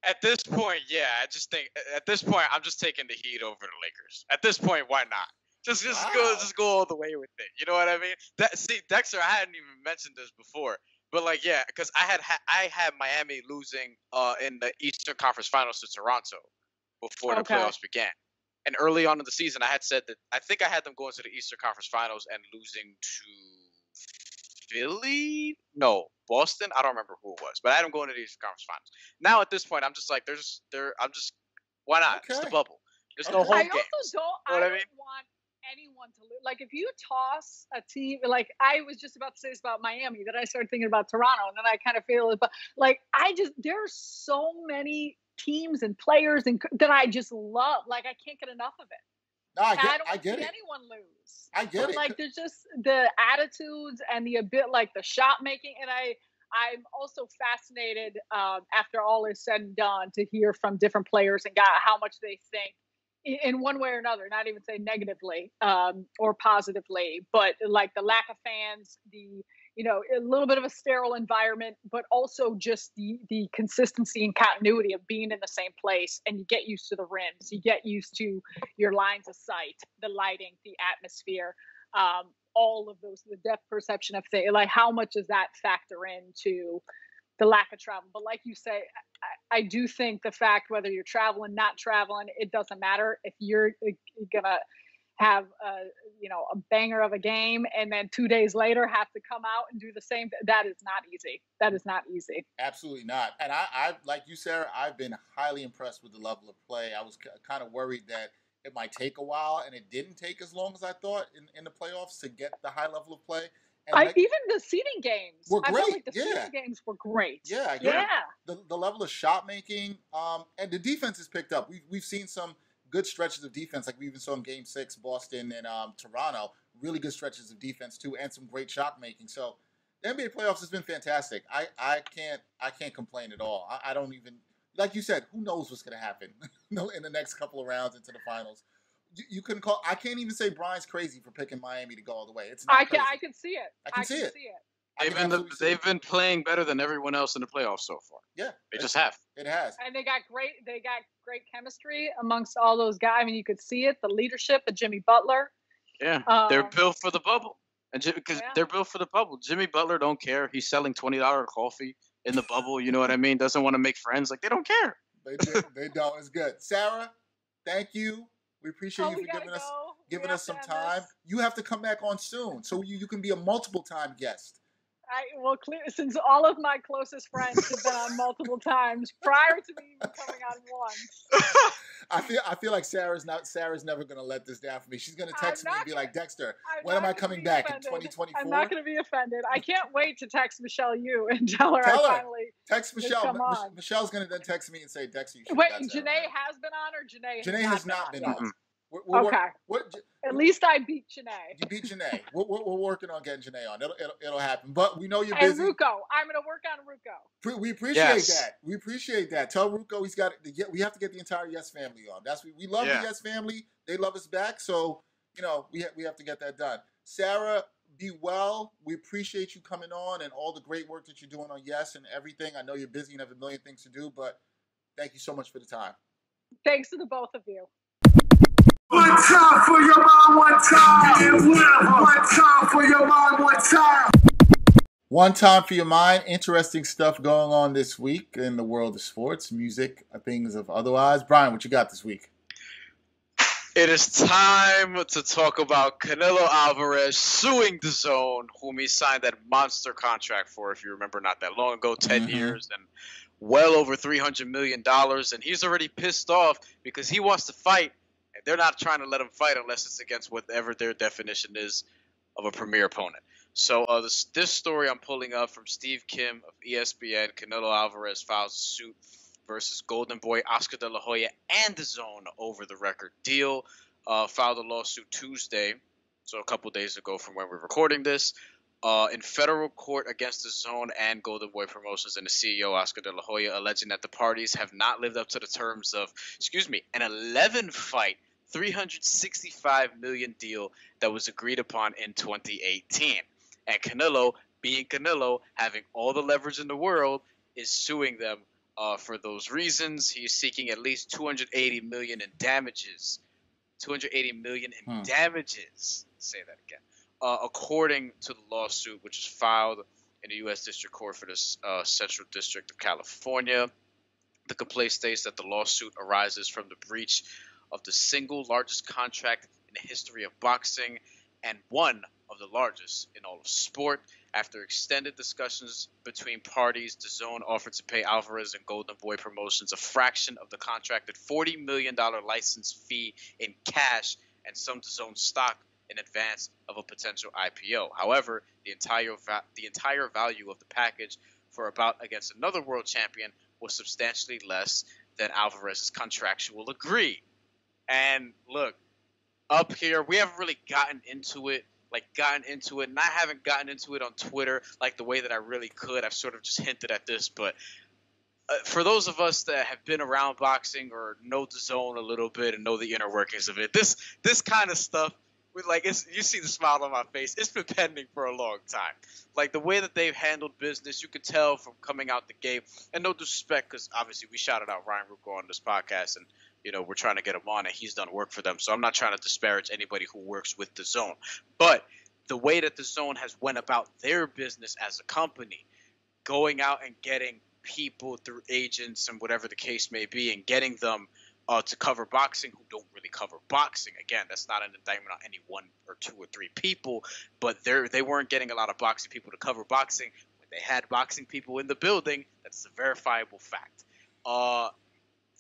At this point, yeah, I just think at this point I'm just taking the Heat over the Lakers. At this point, why not? Just go all the way with it. You know what I mean? See, Dexter, I hadn't even mentioned this before, but like, yeah, because I had Miami losing in the Eastern Conference Finals to Toronto before the playoffs began. And early on in the season, I had said that I think I had them going to the Eastern Conference Finals and losing to Philly? No, Boston? I don't remember who it was, but I had them going to the Eastern Conference Finals. Now at this point, I'm just like, I'm just, why not? Okay. It's the bubble. There's no home game. I don't want anyone to lose. Like if you toss a team, like I was just about to say this about Miami, then I started thinking about Toronto, and then I kind of feel it. But like there are so many teams and players and that I just love. Like I can't get enough of it. No, I don't see anyone lose. I get it. Like there's just the attitudes and the shot making. And I'm also fascinated after all is said and done to hear from different players and how much they think in one way or another. Not even say negatively or positively, but like the lack of fans, a little bit of a sterile environment, but also just the consistency and continuity of being in the same place, and you get used to the rims, you get used to your lines of sight, the lighting, the atmosphere, all of those, the depth perception of things. Like how much does that factor into the lack of travel? But like you say, I do think the fact whether you're traveling, not traveling, it doesn't matter. If you're gonna have a banger of a game and then 2 days later have to come out and do the same. That is not easy. That is not easy. Absolutely not. And I like you, Sarah, I've been highly impressed with the level of play. I was kind of worried that it might take a while, and it didn't take as long as I thought in the playoffs to get the high level of play. And even the seeding games were great. I felt like the seeding games were great. Yeah. The level of shot making and the defense has picked up. We've seen some good stretches of defense, like we even saw in Game 6, Boston and Toronto, really good stretches of defense too, and some great shot making. So the NBA playoffs has been fantastic. I can't complain at all. I don't even, like you said, who knows what's going to happen in the next couple of rounds into the finals. You couldn't call. I can't even say Brian's crazy for picking Miami to go all the way. It's not crazy. I can see it. I can see it. They've been playing better than everyone else in the playoffs so far. Yeah, they just have. It has, and they got great chemistry amongst all those guys. I mean, you could see it—the leadership of Jimmy Butler. Yeah, they're built for the bubble, and they're built for the bubble. Jimmy Butler don't care. He's selling $20 coffee in the bubble. You know what I mean? Doesn't want to make friends. Like they don't care. They don't. It's good. Sarah, thank you. We appreciate you for giving us some time. You have to come back on soon, so you can be a multiple-time guest. Since all of my closest friends have been on multiple times prior to me even coming on once. I feel like Sarah's never gonna let this down for me. She's gonna text me and be like, Dexter, when am I coming back in 2024? I'm not gonna be offended. I can't wait to text Michelle and tell her. Finally text Michelle. Michelle's gonna then text me and say, Dexter, you should wait. Janae has been on, or Janae has not been on. At least I beat Janae. You beat Janae. We're working on getting Janae on. It'll happen. But we know you're busy. And Ruko. I'm going to work on Ruko. We appreciate that. We appreciate that. Tell Ruko we have to get the entire YES family on. We love the YES family. They love us back. So, we have to get that done. Sarah, be well. We appreciate you coming on and all the great work that you're doing on YES and everything. I know you're busy and have a million things to do, but thank you so much for the time. Thanks to the both of you. One time for your mind, one time. One time for your mind, one time. One time for your mind. Interesting stuff going on this week in the world of sports, music, things of otherwise. Brian, what you got this week? It is time to talk about Canelo Alvarez suing DAZN, whom he signed that monster contract for, if you remember, not that long ago, 10 years and well over $300 million. And he's already pissed off because he wants to fight, and they're not trying to let him fight unless it's against whatever their definition is of a premier opponent. So this story I'm pulling up from Steve Kim of ESPN, Canelo Alvarez files suit versus Golden Boy, Oscar De La Hoya, and DAZN over the record deal. Filed a lawsuit Tuesday, so a couple days ago from when we're recording this, in federal court against DAZN and Golden Boy Promotions and the CEO, Oscar De La Hoya, alleging that the parties have not lived up to the terms of, an 11-fight, $365 million deal that was agreed upon in 2018. And Canelo, being Canelo, having all the leverage in the world, is suing them for those reasons. He's seeking at least $280 million in damages. $280 million in damages. Say that again. According to the lawsuit, which is filed in the U.S. District Court for the Central District of California, the complaint states that the lawsuit arises from the breach of the single largest contract in the history of boxing and one of the largest in all of sport. After extended discussions between parties, DAZN offered to pay Alvarez and Golden Boy Promotions a fraction of the contracted $40 million license fee in cash and some DAZN stock in advance of a potential IPO. However, the entire value of the package for a bout against another world champion was substantially less than Alvarez's contractual agree. And look, up here, we haven't really gotten into it, and I haven't gotten into it on Twitter like the way that I really could. I've sort of just hinted at this, but for those of us that have been around boxing or know DAZN a little bit and know the inner workings of it, this kind of stuff, you see the smile on my face. It's been pending for a long time. Like the way that they've handled business, you could tell from coming out the gate. And no disrespect, because obviously we shouted out Ryan Rucco on this podcast, and we're trying to get him on, and he's done work for them. So I'm not trying to disparage anybody who works with DAZN. But the way that DAZN has went about their business as a company, going out and getting people through agents and whatever the case may be, and getting them to cover boxing who don't really cover boxing. Again, that's not an indictment on any one or two or three people, but they weren't getting a lot of boxing people to cover boxing when they had boxing people in the building. That's a verifiable fact.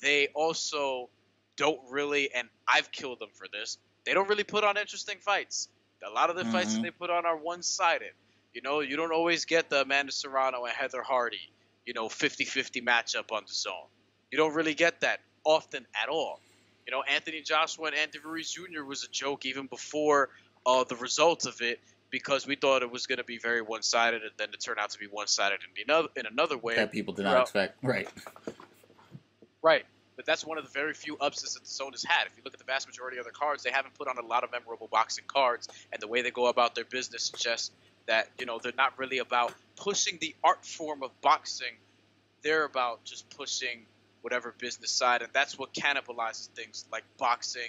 They also don't really, and I've killed them for this, they don't really put on interesting fights. A lot of the fights that they put on are one-sided. You don't always get the Amanda Serrano and Heather Hardy, 50-50 matchup on DAZN. You don't really get that often at all. Anthony Joshua and Andy Ruiz Jr. was a joke even before the results of it, because we thought it was going to be very one-sided, and then it turned out to be one-sided in another way. That people did not expect. Right. Right, but that's one of the very few upsets that DAZN has had. If you look at the vast majority of their cards, they haven't put on a lot of memorable boxing cards, and the way they go about their business suggests that, they're not really about pushing the art form of boxing. They're about just pushing whatever business side, and that's what cannibalizes things like boxing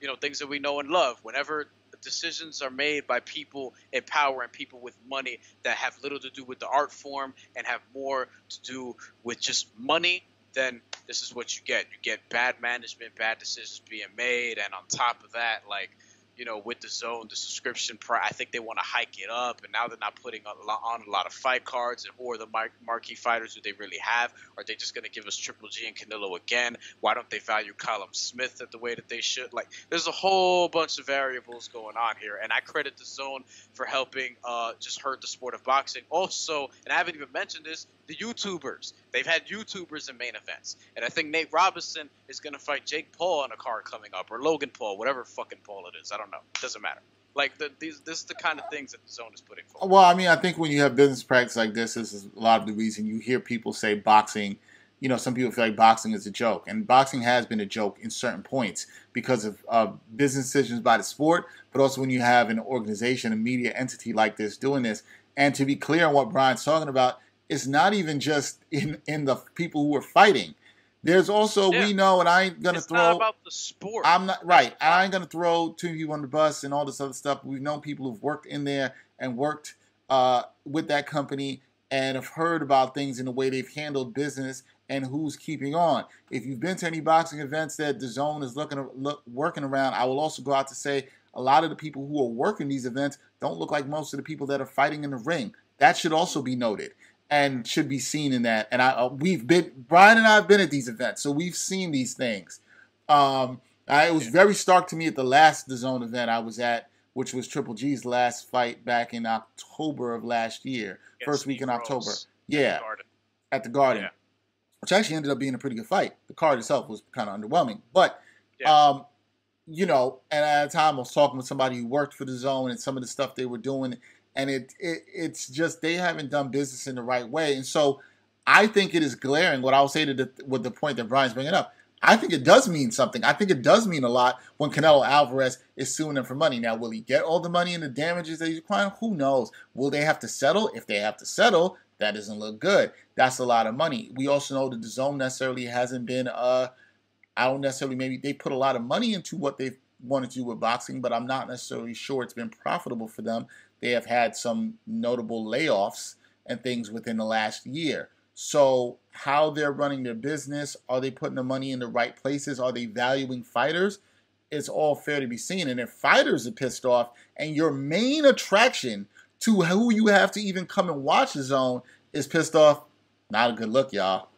and, things that we know and love. Whenever decisions are made by people in power and people with money that have little to do with the art form and have more to do with just money, then this is what you get. You get bad management, bad decisions being made, and on top of that, with DAZN, the subscription price, I think they want to hike it up, and now they're not putting on a lot of fight cards, and who are the marquee fighters do they really have? Are they just going to give us Triple G and Canelo again? Why don't they value Callum Smith at the way that they should? There's a whole bunch of variables going on here, and I credit DAZN for helping just hurt the sport of boxing. Also, and I haven't even mentioned this, the YouTubers. They've had YouTubers in main events. And I think Nate Robinson is going to fight Jake Paul on a card coming up, or Logan Paul, whatever fucking Paul it is. I don't know. It doesn't matter. This is the kind of things that DAZN is putting forward. Well, I think when you have business practice like this is a lot of the reason you hear people say boxing. Some people feel like boxing is a joke. And boxing has been a joke in certain points because of business decisions by the sport, but also when you have an organization, a media entity like this doing this. And to be clear on what Brian's talking about, it's not even just in the people who are fighting. There's also, we know, and I ain't going to throw. It's not about the sport. I'm not, right. I ain't going to throw two people on the bus and all this other stuff. We've known people who've worked in there and worked with that company and have heard about things in the way they've handled business and who's keeping on. If you've been to any boxing events that DAZN is working around, I will also go out to say a lot of the people who are working these events don't look like most of the people that are fighting in the ring. That should also be noted. And should be seen in that. And Brian and I have been at these events, so we've seen these things. It was very stark to me at the last DAZN event I was at, which was Triple G's last fight back in October of last year, first week in October. Yeah, at the Garden, which actually ended up being a pretty good fight. The card itself was kind of underwhelming, but you know, and at the time I was talking with somebody who worked for DAZN and some of the stuff they were doing. And it's just they haven't done business in the right way. And so I think it is glaring what I'll say to the point that Brian's bringing up. I think it does mean something. I think it does mean a lot when Canelo Alvarez is suing him for money. Now, will he get all the money and the damages that he's requiring? Who knows? Will they have to settle? If they have to settle, that doesn't look good. That's a lot of money. We also know that DAZN necessarily hasn't been I don't necessarily, maybe they put a lot of money into what they've wanted to do with boxing, but I'm not necessarily sure it's been profitable for them. They have had some notable layoffs and things within the last year. So how they're running their business, are they putting the money in the right places? Are they valuing fighters? It's all fair to be seen. And if fighters are pissed off and your main attraction to who you have to even come and watch DAZN is pissed off, not a good look, y'all.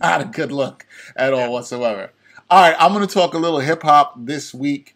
Not a good look at all whatsoever. All right, I'm going to talk a little hip-hop this week.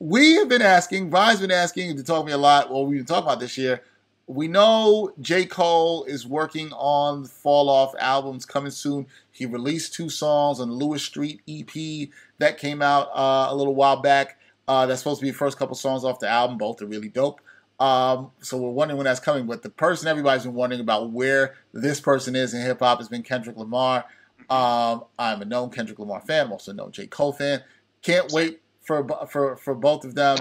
We have been asking, Brian's been asking to talk to me a lot, well, we've been talking about this year. We know J. Cole is working on the Fall Off albums coming soon. He released two songs on the Lewis Street EP that came out a little while back. That's supposed to be the first couple songs off the album. Both are really dope. So we're wondering when that's coming. But the person everybody's been wondering about where this person is in hip-hop has been Kendrick Lamar. I'm a known Kendrick Lamar fan. I'm also a known J. Cole fan. Can't wait for both of them.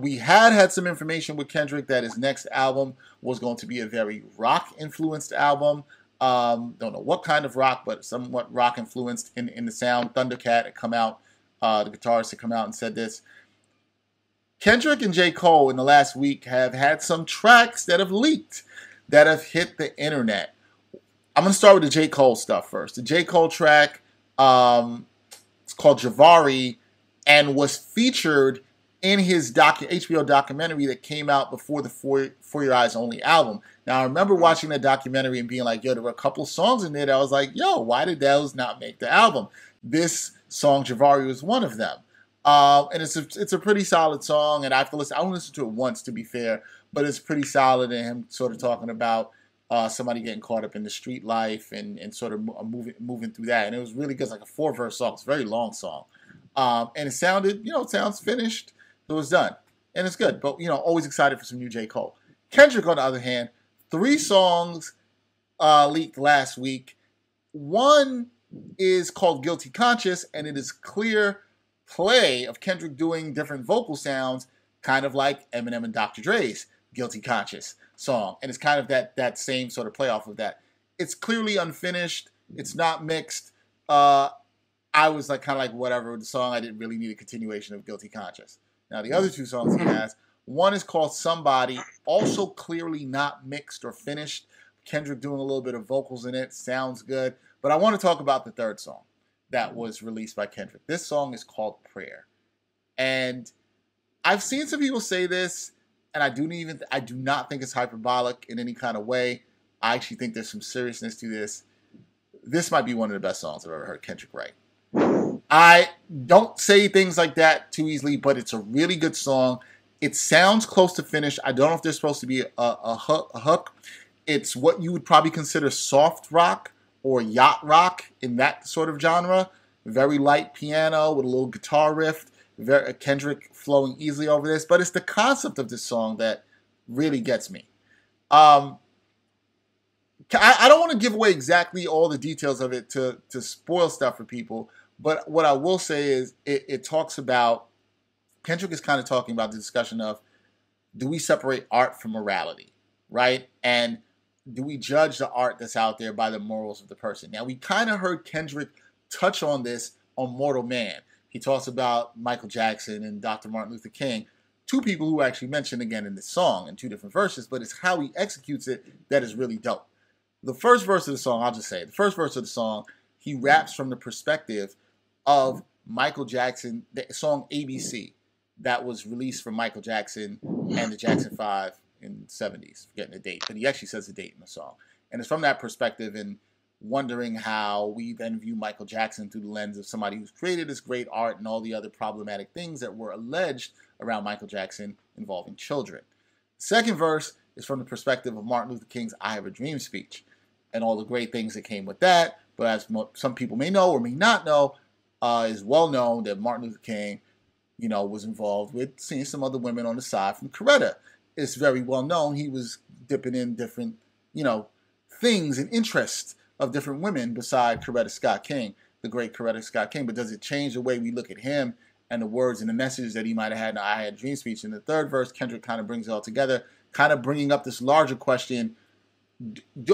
We had some information with Kendrick that his next album was going to be a very rock-influenced album. Don't know what kind of rock, but somewhat rock-influenced in the sound. Thundercat had come out, the guitarist had come out and said this. Kendrick and J. Cole in the last week have had some tracks that have leaked, that have hit the internet. I'm going to start with the J. Cole stuff first. The J. Cole track, it's called Javari, and was featured in his HBO documentary that came out before the For Your Eyes Only album. Now, I remember watching that documentary and being like, yo, there were a couple songs in there that I was like, yo, why did those not make the album? This song, Javari, was one of them. And it's a pretty solid song, and I have to listen. I only listened to it once, to be fair, but it's pretty solid, and him sort of talking about somebody getting caught up in the street life and sort of moving through that. And it was really good. It's like a 4-verse song. It's a very long song. And it sounded, you know, it sounds finished. It was done. And it's good. But, you know, always excited for some new J. Cole. Kendrick, on the other hand, 3 songs leaked last week. One is called Guilty Conscious, and it is clear play of Kendrick doing different vocal sounds, kind of like Eminem and Dr. Dre's Guilty Conscious song. And it's kind of that same sort of playoff of that. It's clearly unfinished. It's not mixed. I was like, kind of like, whatever, the song, I didn't really need a continuation of Guilty Conscious. Now, the other 2 songs he has, one is called Somebody, also clearly not mixed or finished. Kendrick doing a little bit of vocals in it, sounds good. But I want to talk about the 3rd song that was released by Kendrick. This song is called Prayer. And I've seen some people say this, and I do not think it's hyperbolic in any kind of way. I actually think there's some seriousness to this. This might be one of the best songs I've ever heard Kendrick write. I don't say things like that too easily, but it's a really good song. It sounds close to finished. I don't know if there's supposed to be a hook. It's what you would probably consider soft rock or yacht rock in that sort of genre. Very light piano with a little guitar riff. Kendrick flowing easily over this. But it's the concept of this song that really gets me. I don't want to give away exactly all the details of it to spoil stuff for people. But what I will say is it talks about, Kendrick is kind of talking about the discussion of, do we separate art from morality, right? And do we judge the art that's out there by the morals of the person? Now, we kind of heard Kendrick touch on this on Mortal Man. He talks about Michael Jackson and Dr. Martin Luther King, two people who actually mentioned again in this song in two different verses, but it's how he executes it that is really dope. The first verse of the song, I'll just say it, the first verse of the song, he raps from the perspective of Michael Jackson, the song ABC that was released from Michael Jackson and the Jackson 5 in the 70s, forgetting the date, but he actually says the date in the song. And it's from that perspective and wondering how we then view Michael Jackson through the lens of somebody who's created this great art and all the other problematic things that were alleged around Michael Jackson involving children. The second verse is from the perspective of Martin Luther King's I Have a Dream speech and all the great things that came with that. But as some people may know or may not know, is well known that Martin Luther King, you know, was involved with seeing some other women on the side from Coretta. It's very well known he was dipping in different, you know, things and interests of different women beside Coretta Scott King, the great Coretta Scott King. But does it change the way we look at him and the words and the messages that he might have had in the I Had a Dream speech? In the third verse, Kendrick kind of brings it all together, kind of bringing up this larger question,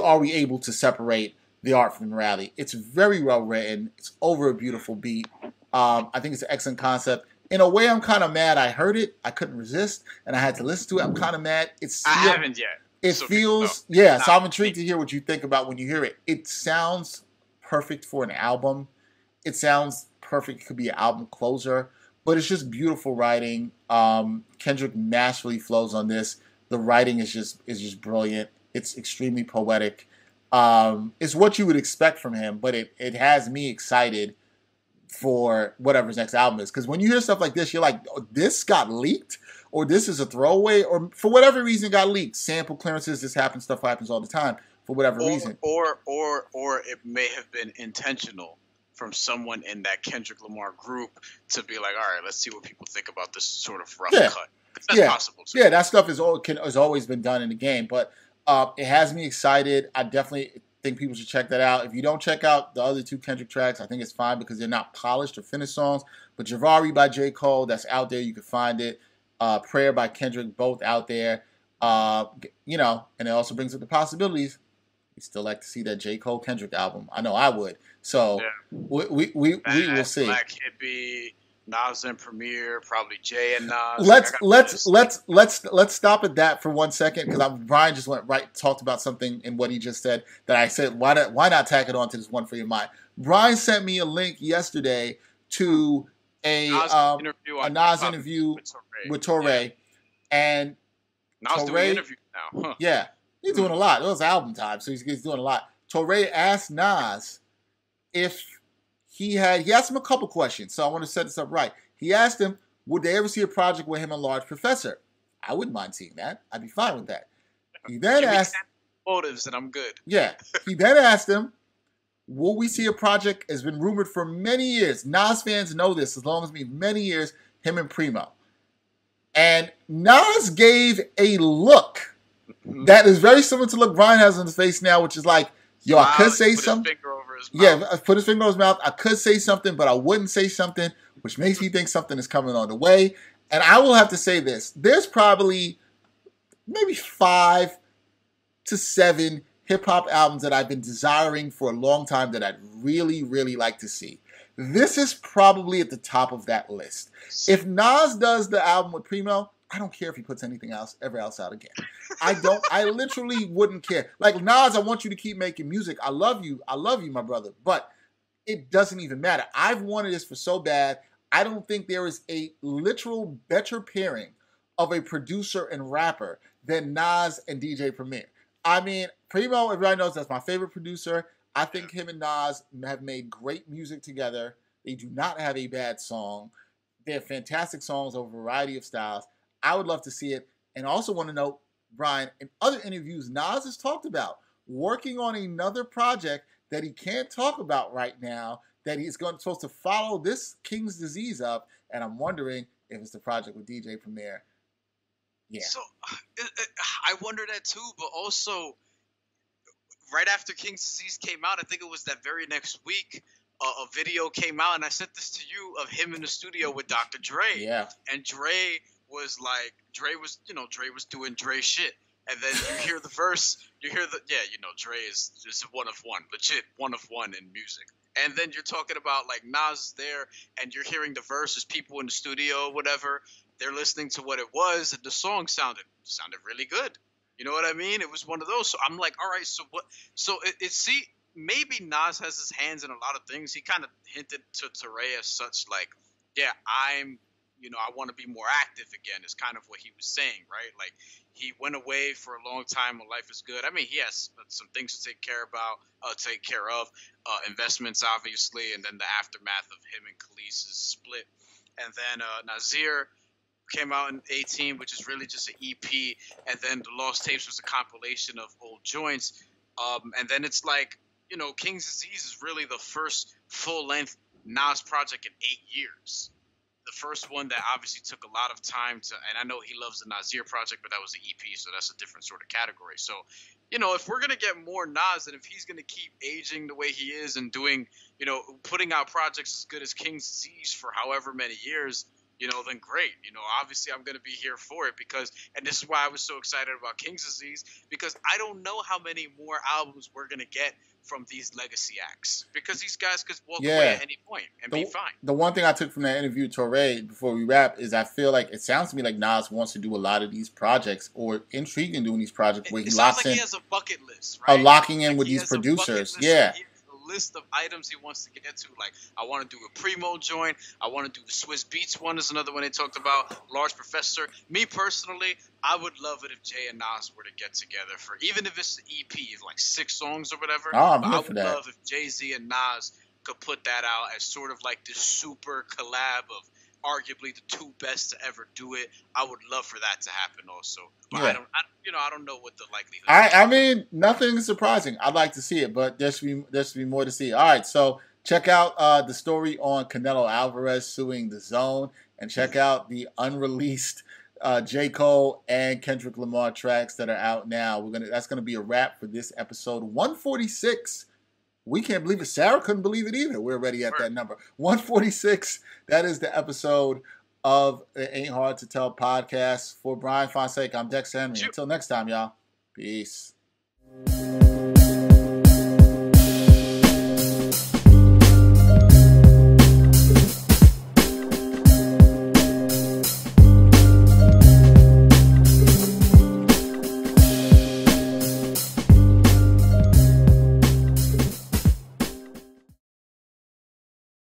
are we able to separate the art from morality? It's very well written. It's over a beautiful beat. I think it's an excellent concept. In a way, I'm kind of mad I heard it. I couldn't resist, and I had to listen to it. I'm kind of mad. I haven't yet. It feels, yeah, so I'm intrigued to hear what you think about when you hear it. It sounds perfect for an album. It sounds perfect. It could be an album closer, but it's just beautiful writing. Kendrick masterfully flows on this. The writing is just brilliant. It's extremely poetic. It's what you would expect from him, but it has me excited for whatever his next album is. Because when you hear stuff like this, you're like, oh, this got leaked? Or this is a throwaway, or for whatever reason, got leaked. Sample clearances, this happens, stuff happens all the time for whatever reason. Or it may have been intentional from someone in that Kendrick Lamar group to be like, all right, let's see what people think about this sort of rough cut. That's possible too. Yeah, that stuff has always been done in the game, but it has me excited. I definitely think people should check that out. If you don't check out the other two Kendrick tracks, I think it's fine because they're not polished or finished songs. But Javari by J. Cole, that's out there. You can find it. Prayer by Kendrick, both out there. You know, and it also brings up the possibilities. We still like to see that J. Cole Kendrick album. I know I would. So we will see. Black Hippie, Nas and Premier, probably Jay and Nas. Let's stop at that for 1 second because Brian just went talked about something in what he just said that I said why not tack it on to this one for your mind. Brian sent me a link yesterday to a Nas interview with Torre, and Nas doing interviews now. Huh. Yeah, he's doing a lot. It was album time, so he's doing a lot. Torre asked Nas if he asked him a couple questions, so I want to set this up right. He asked him, would they ever see a project with him and Large Professor? I wouldn't mind seeing that. I'd be fine with that. He then asked motives, and I'm good. Yeah. He then asked him, will we see a project has been rumored for many years? Nas fans know this, as long as me, many years, him and Primo. And Nas gave a look that is very similar to the look Brian has on his face now, which is like, yo, I could say something. Yeah, I put his finger over his mouth. I could say something, but I wouldn't say something, which makes me think something is coming on the way. And I will have to say this. There's probably maybe 5 to 7 hip-hop albums that I've been desiring for a long time that I'd really, really like to see. This is probably at the top of that list. If Nas does the album with Primo, I don't care if he puts anything else out again. I literally wouldn't care. Like, Nas, I want you to keep making music. I love you. I love you, my brother. But it doesn't even matter. I've wanted this for so bad. I don't think there is a literal better pairing of a producer and rapper than Nas and DJ Premier. I mean, Primo, everybody knows that's my favorite producer. I think him and Nas have made great music together. They do not have a bad song. They have fantastic songs over a variety of styles. I would love to see it. And also want to note, Brian, in other interviews, Nas has talked about working on another project that he can't talk about right now, that he's supposed to follow this King's Disease up. And I'm wondering if it's the project with DJ Premier. Yeah. So I wonder that too, but also right after King's Disease came out, I think it was that very next week, a video came out, and I sent this to you, of him in the studio with Dr. Dre. Yeah. And Dre was doing Dre shit. And then you hear the verse, you hear the, yeah, you know, Dre is just one of one, legit one of one in music. And then you're talking about like Nas is there and you're hearing the verses, people in the studio, whatever, they're listening to what it was and the song sounded really good. You know what I mean? It was one of those. So I'm like, all right, so what? So it see, maybe Nas has his hands in a lot of things. He kind of hinted to Dre as such, like, yeah, I'm, you know, I want to be more active again is kind of what he was saying, right? Like he went away for a long time when life is good. I mean, he has some things to take care of, investments, obviously. And then the aftermath of him and Khalees' split. And then Nasir came out in 2018, which is really just an EP. And then the Lost Tapes was a compilation of old joints. And then it's like, you know, King's Disease is really the first full length Nas project in 8 years. The first one that obviously took a lot of time to, and I know he loves the Nasir project, but that was the EP, so that's a different sort of category. So, you know, if we're going to get more Nas and if he's going to keep aging the way he is and doing, you know, putting out projects as good as King's Disease for however many years, you know, then great. You know, obviously I'm going to be here for it because, and this is why I was so excited about King's Disease, because I don't know how many more albums we're going to get from these legacy acts, because these guys could walk away at any point and be fine. The one thing I took from that interview, Torre, before we wrap, is I feel like it sounds to me like Nas wants to do a lot of these projects or intrigued in doing these projects where he locks in. It sounds like he has a bucket list, right? Of locking in with these producers, yeah. List of items he wants to get to, like I want to do a Primo joint, I want to do the Swiss Beats one is another one they talked about, Large Professor. Me personally, I would love it if Jay and Nas were to get together for, even if it's an EP, like 6 songs or whatever. I would love if Jay-Z and Nas could put that out as sort of like this super collab of arguably the 2 best to ever do it. I would love for that to happen also. But yeah. I don't know what the likelihood is. I mean, nothing surprising. I'd like to see it, but there should be more to see. All right, so check out the story on Canelo Alvarez suing the DAZN, and check out the unreleased J. Cole and Kendrick Lamar tracks that are out now. That's gonna be a wrap for this episode 146. We can't believe it. Sarah couldn't believe it either. We're already at that number. 146. That is the episode of the Ain't Hard to Tell podcast. For Brian Fonseca, I'm Dex Henry. Until next time, y'all. Peace.